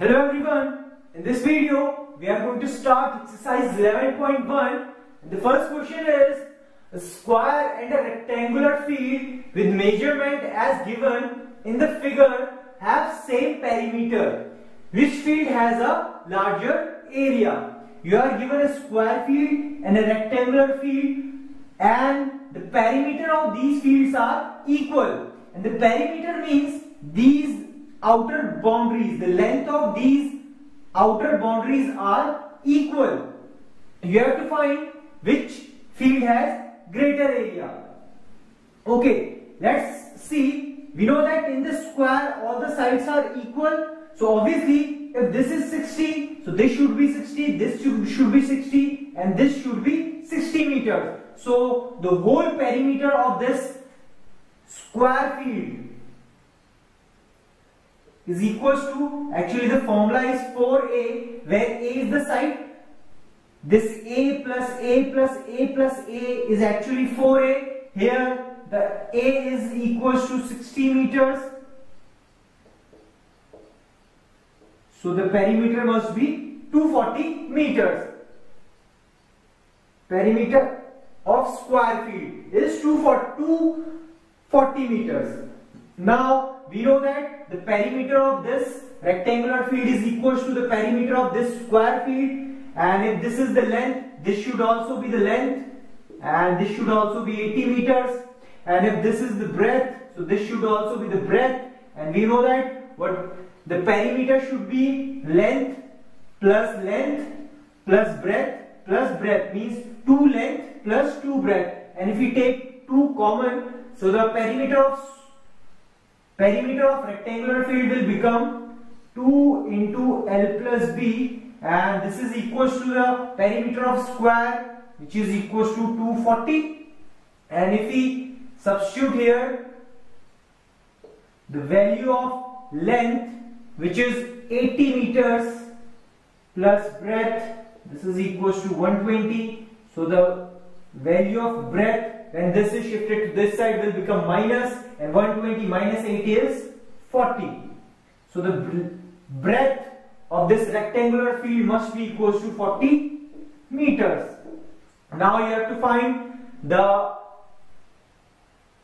Hello everyone, in this video we are going to start exercise 11.1 and the first question is a square and a rectangular field with measurement as given in the figure have same perimeter. Which field has a larger area? You are given a square field and a rectangular field and the perimeter of these fields are equal, and the perimeter means these outer boundaries, the length of these outer boundaries are equal. You have to find which field has greater area. Okay, let's see. We know that in the square all the sides are equal. So obviously if this is 60, so this should be 60, this should be 60 and this should be 60 meters. So the whole perimeter of this square field is equals to, actually the formula is 4a, where a is the side. This a plus a plus a plus a is actually 4a. Here the a is equals to 60 meters. So the perimeter must be 240 meters. Perimeter of square field is 240 meters. Now we know that the perimeter of this rectangular field is equal to the perimeter of this square field, and if this is the length, this should also be the length, and this should also be 80 meters, and if this is the breadth, so this should also be the breadth, and we know that what the perimeter should be length plus breadth means 2 length plus 2 breadth, and if we take 2 common, so the perimeter of rectangular field will become 2 into L plus B, and this is equals to the perimeter of square, which is equals to 240, and if we substitute here the value of length, which is 80 meters plus breadth, this is equals to 120, so the value of breadth when this is shifted to this side will become minus, and 120 minus 80 is 40. So the breadth of this rectangular field must be equals to 40 meters. Now you have to find the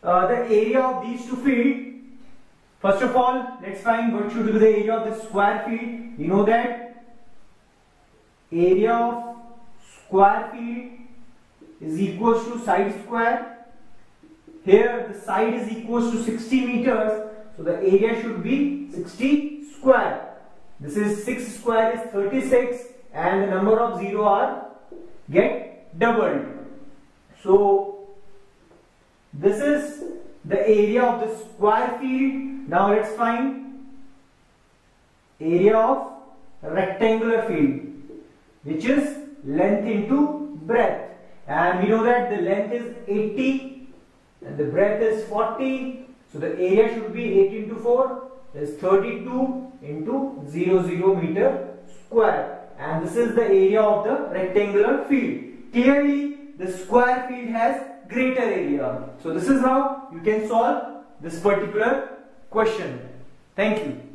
area of these two fields. First of all, let's find what should be the area of the square field. We know that area of square field is equals to side square. Here the side is equals to 60 meters, so the area should be 60 square. This is 6 square is 36, and the number of 0 are get doubled. So this is the area of the square field. Now let's find area of rectangular field, which is length into breadth. And we know that the length is 80 and the breadth is 40. So the area should be 8 into 4 is 32 into 00 meter square. And this is the area of the rectangular field. Clearly the square field has greater area. So this is how you can solve this particular question. Thank you.